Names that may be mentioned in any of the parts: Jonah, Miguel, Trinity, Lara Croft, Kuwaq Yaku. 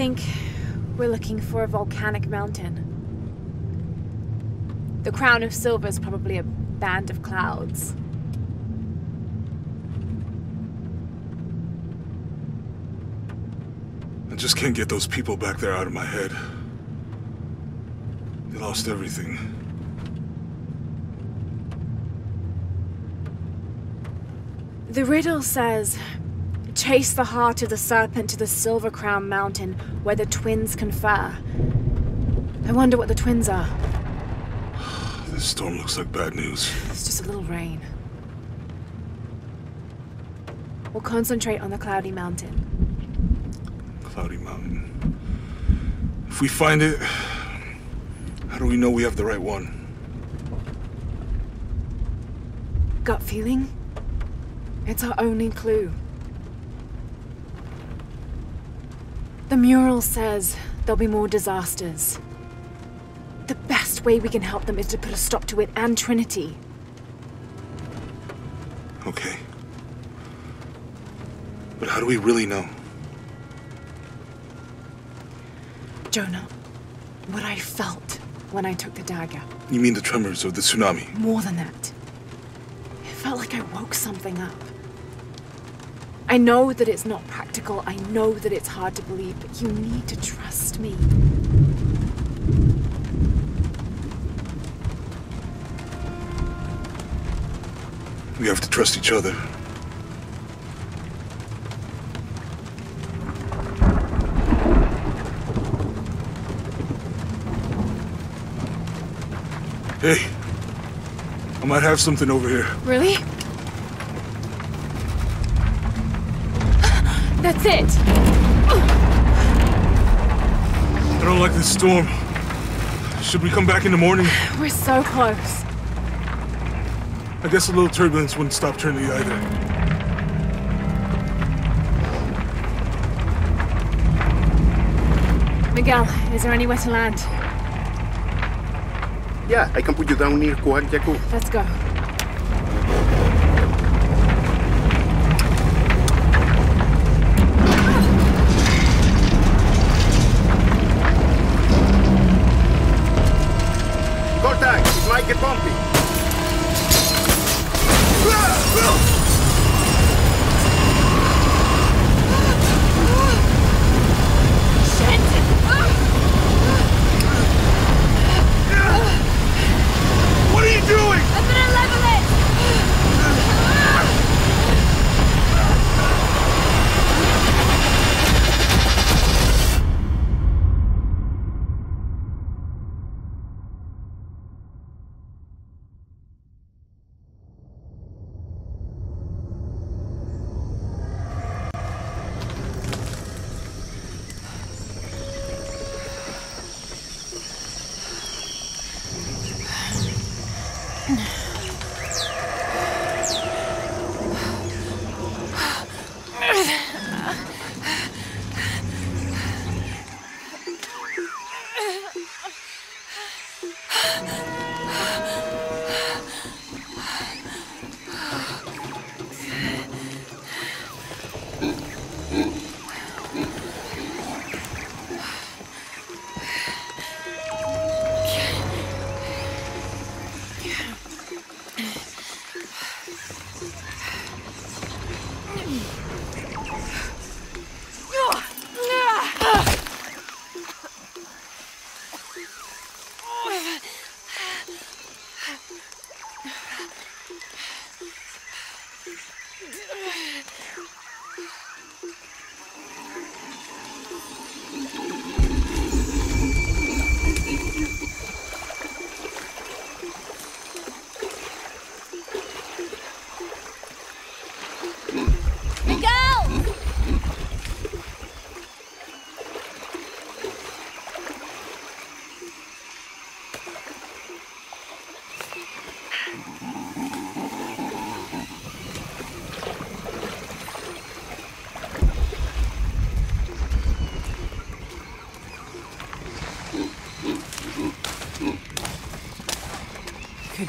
think we're looking for a volcanic mountain. The crown of silver is probably a band of clouds. I just can't get those people back there out of my head. They lost everything. The riddle says, chase the heart of the serpent to the Silver Crown Mountain, where the twins confer. I wonder what the twins are. This storm looks like bad news. It's just a little rain. We'll concentrate on the Cloudy Mountain. Cloudy Mountain. If we find it, how do we know we have the right one? Gut feeling? It's our only clue. The mural says there'll be more disasters. The best way we can help them is to put a stop to it and Trinity. Okay. But how do we really know? Jonah, what I felt when I took the dagger. You mean the tremors of the tsunami? More than that. It felt like I woke something up. I know that it's not practical, I know that it's hard to believe, but you need to trust me. We have to trust each other. Hey, I might have something over here. Really? That's it! I don't like this storm. Should we come back in the morning? We're so close. I guess a little turbulence wouldn't stop Trinity either. Miguel, is there anywhere to land? Yeah, I can put you down near Kuwaq Yaku. Let's go. Get bumpy. What are you doing? I'm gonna level it.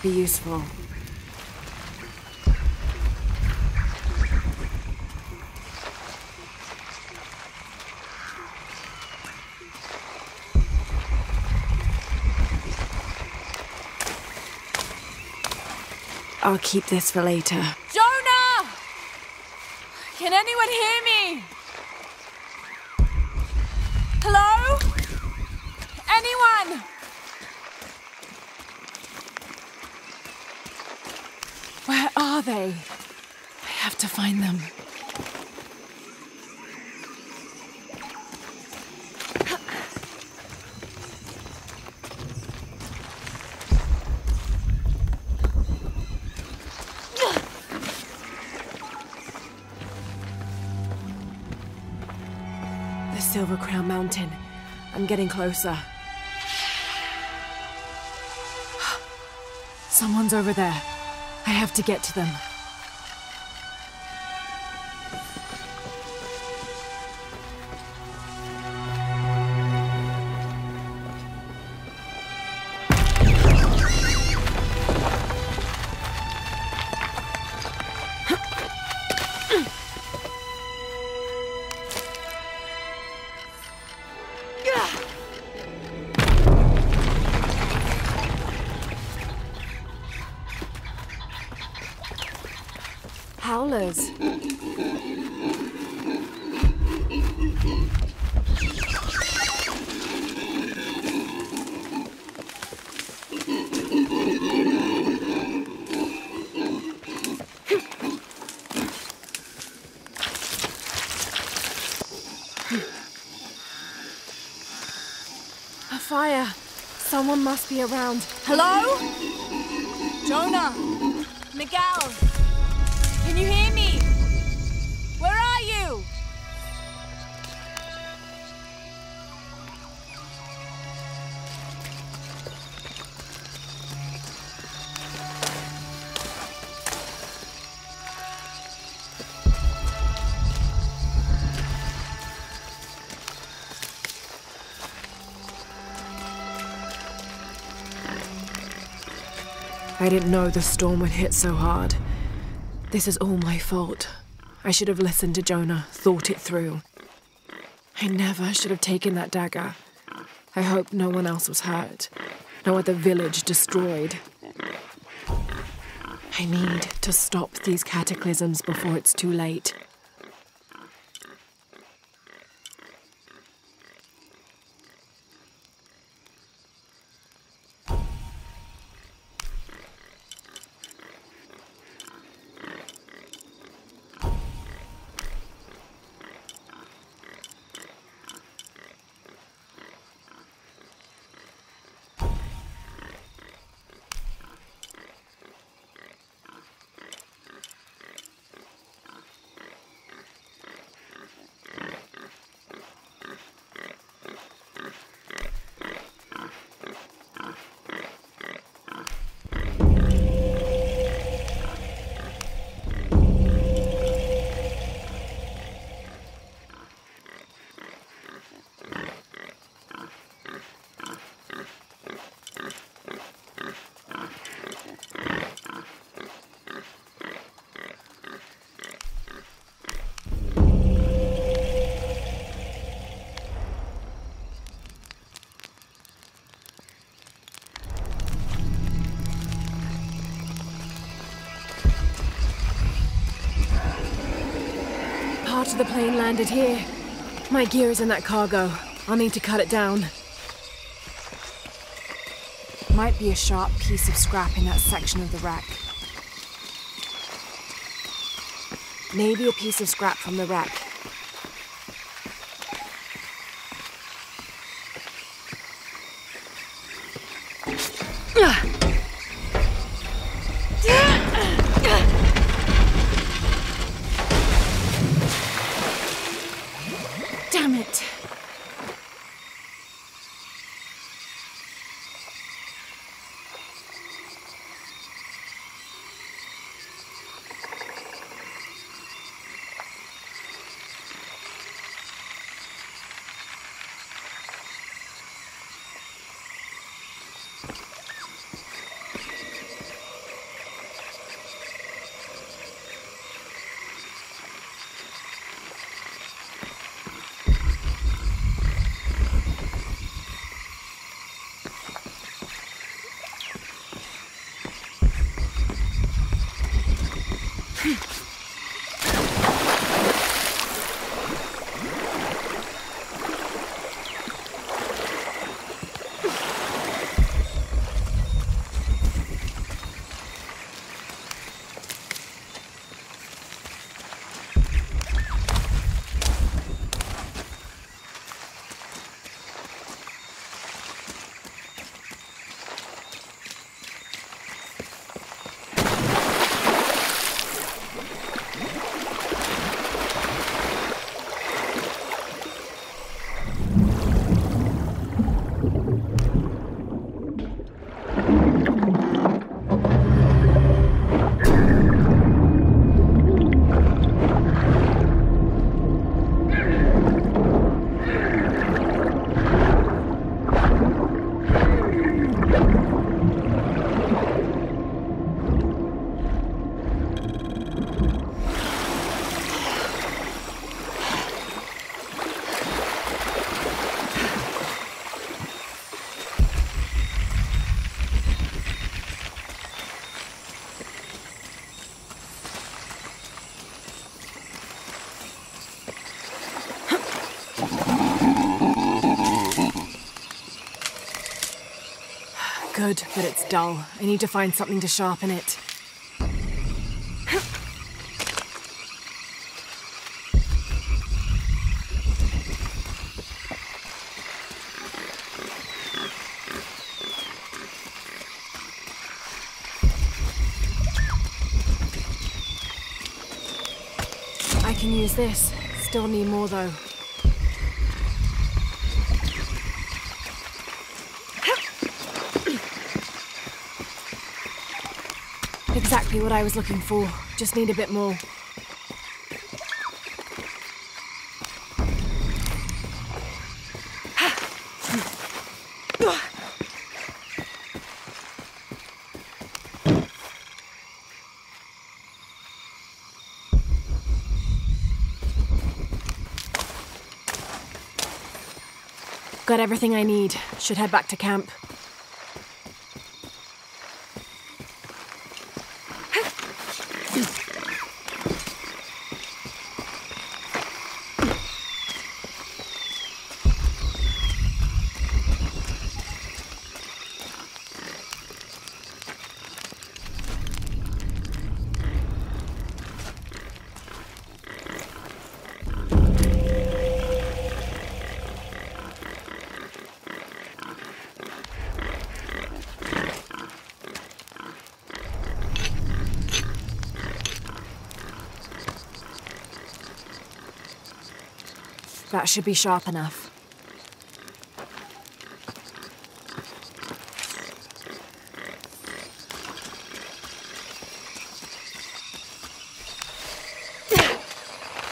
Be useful. I'll keep this for later. Jonah! Can anyone hear me? Hello? Anyone? Where are they? I have to find them. Silver Crown Mountain. I'm getting closer. Someone's over there. I have to get to them. Howlers. A fire. Someone must be around. Hello? Jonah. Miguel. Can you hear me? Where are you? I didn't know the storm would hit so hard. This is all my fault. I should have listened to Jonah, thought it through. I never should have taken that dagger. I hope no one else was hurt, no other village destroyed. I need to stop these cataclysms before it's too late. After the plane landed here, my gear is in that cargo. I'll need to cut it down. Might be a sharp piece of scrap in that section of the wreck. Maybe a piece of scrap from the wreck. Good, but it's dull. I need to find something to sharpen it. I can use this. Still need more though. Exactly what I was looking for. Just need a bit more. Got everything I need. Should head back to camp. That should be sharp enough.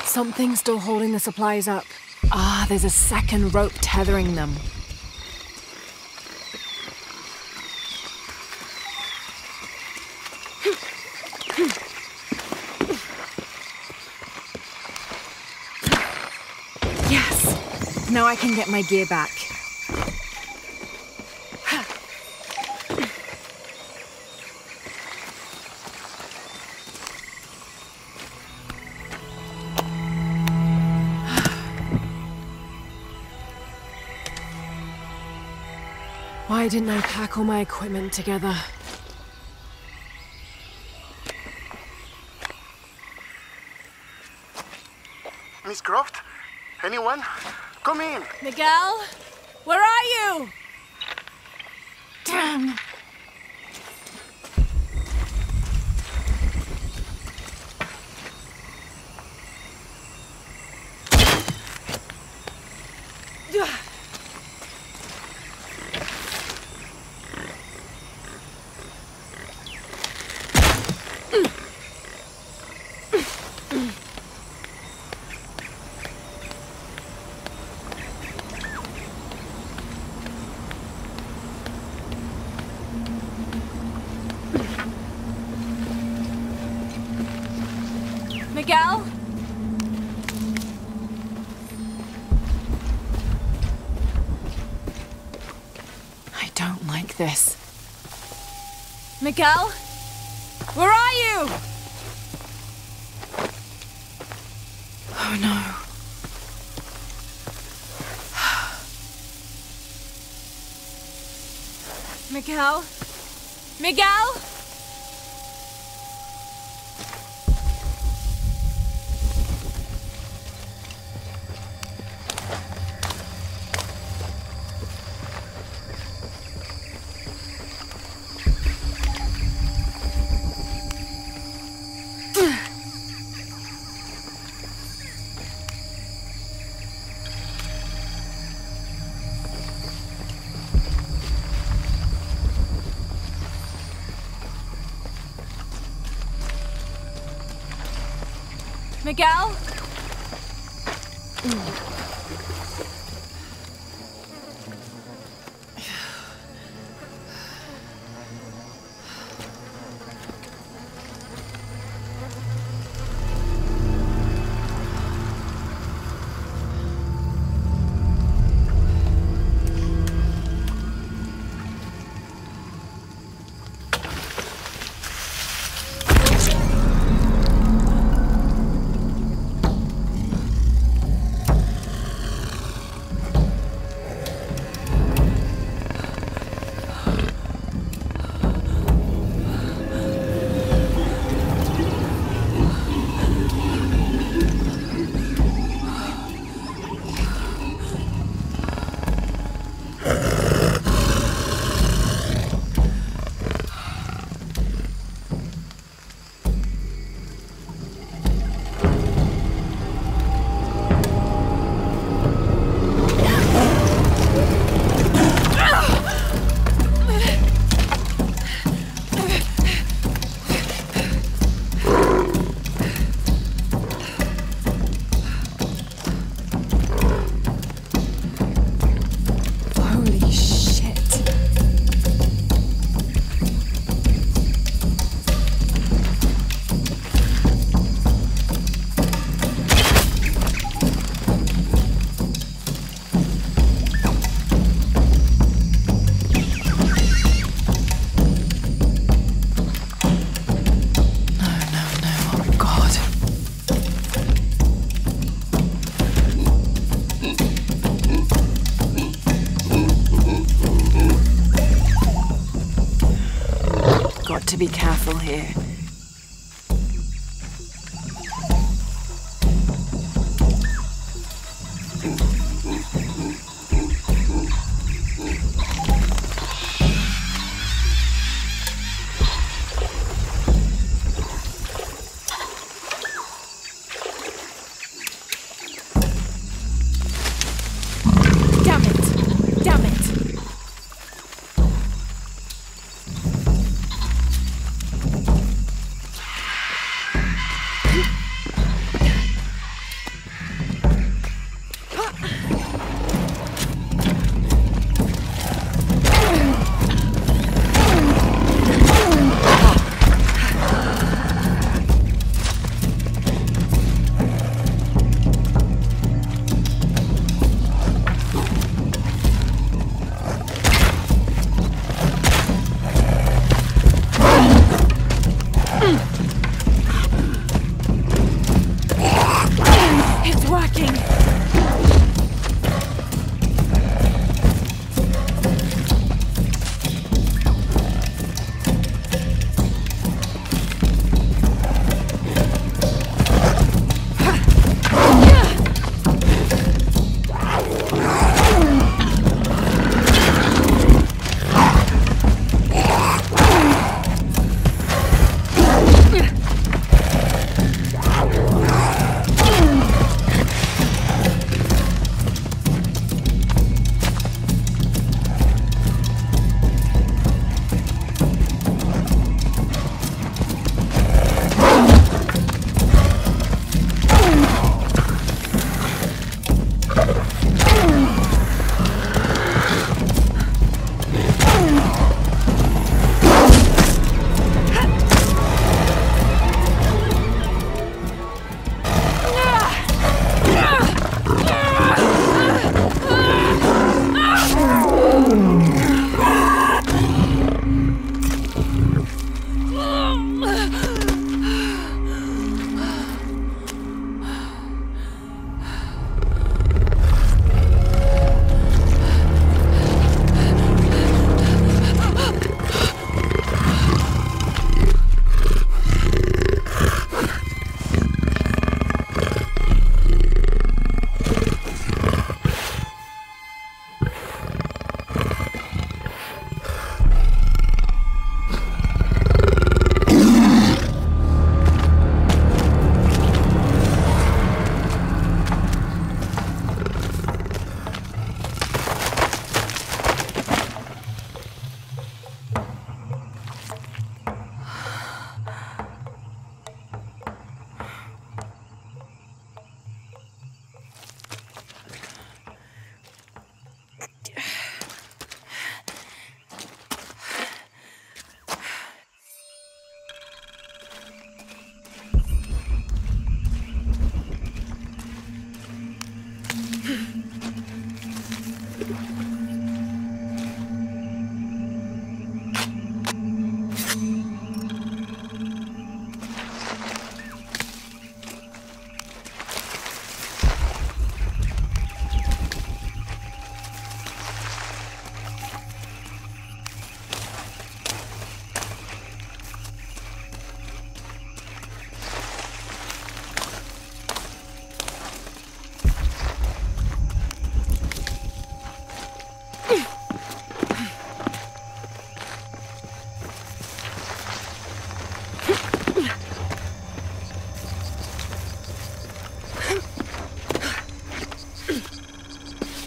Something's still holding the supplies up. Ah, there's a second rope tethering them. Now I can get my gear back. Why didn't I pack all my equipment together? Miss Croft? Anyone? Come in. Miguel, where are you? Damn. Miguel? I don't like this. Miguel? Where are you? Oh no. Miguel? Miguel? Miguel? To be careful here.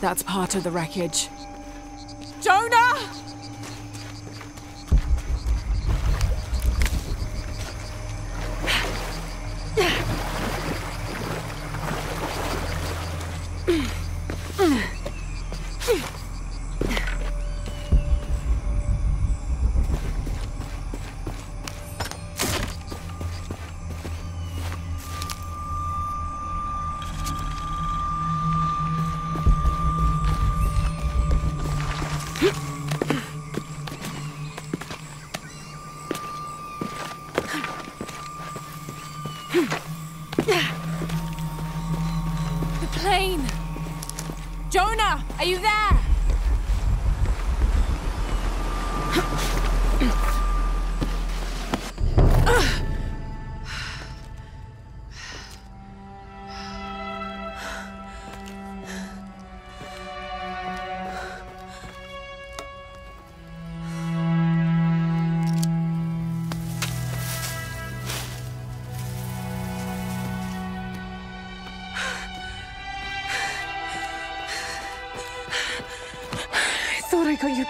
That's part of the wreckage. Jonah! Are you there?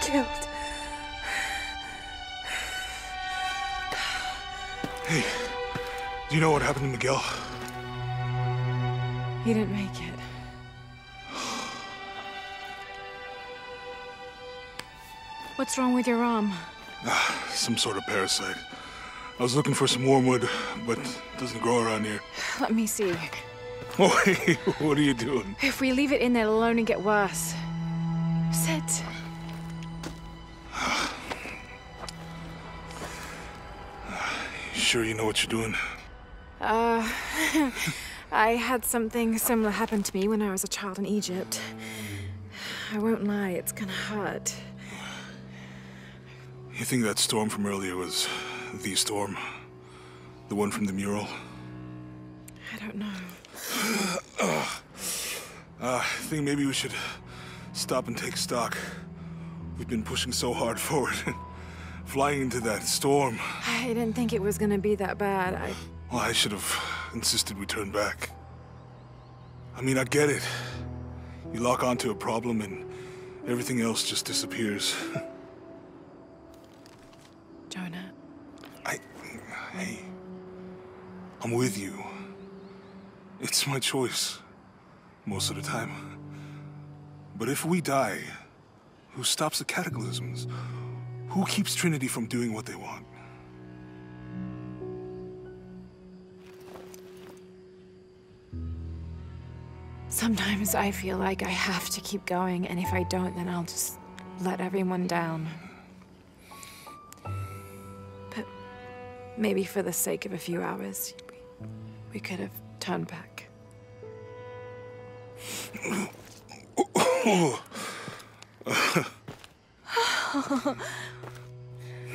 Killed. Hey, do you know what happened to Miguel? He didn't make it. What's wrong with your arm? Some sort of parasite. I was looking for some wormwood, but it doesn't grow around here. Let me see. Oh, hey, what are you doing? If we leave it in there, it'll only get worse. Sit. Sure you know what you're doing? I had something similar happen to me when I was a child in Egypt. I won't lie, it's gonna hurt. You think that storm from earlier was the storm? The one from the mural? I don't know. I think maybe we should stop and take stock. We've been pushing so hard forward. Flying into that storm. I didn't think it was gonna be that bad. Well, I should have insisted we turn back. I mean, I get it. You lock onto a problem and everything else just disappears. Jonah. Hey. I'm with you. It's my choice. Most of the time. But if we die, who stops the cataclysms? Who keeps Trinity from doing what they want? Sometimes I feel like I have to keep going, and if I don't, then I'll just let everyone down. But maybe for the sake of a few hours, we could have turned back.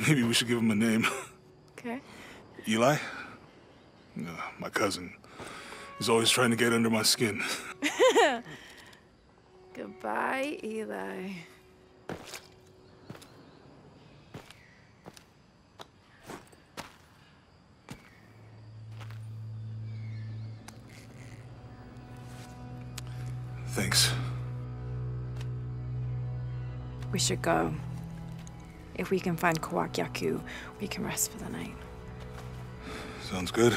Maybe we should give him a name. Okay. Eli? My cousin. He's always trying to get under my skin. Goodbye, Eli. Thanks. We should go. If we can find Kuwaq Yaku, we can rest for the night. Sounds good.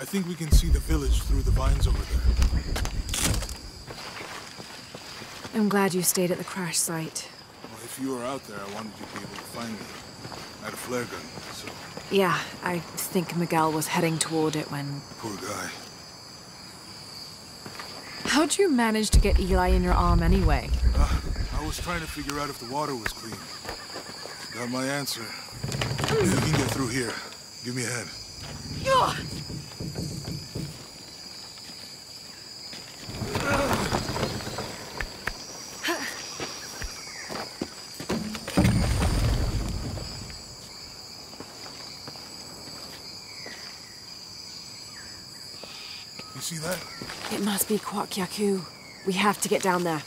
I think we can see the village through the vines over there. I'm glad you stayed at the crash site. Well, if you were out there, I wanted you to be able to find me. I had a flare gun, so... Yeah, I think Miguel was heading toward it when... Poor guy. How'd you manage to get Eli in your arm anyway? I was trying to figure out if the water was clean. Got my answer. You can get through here. Give me a hand. You see that? It must be Kuwaq Yaku. We have to get down there.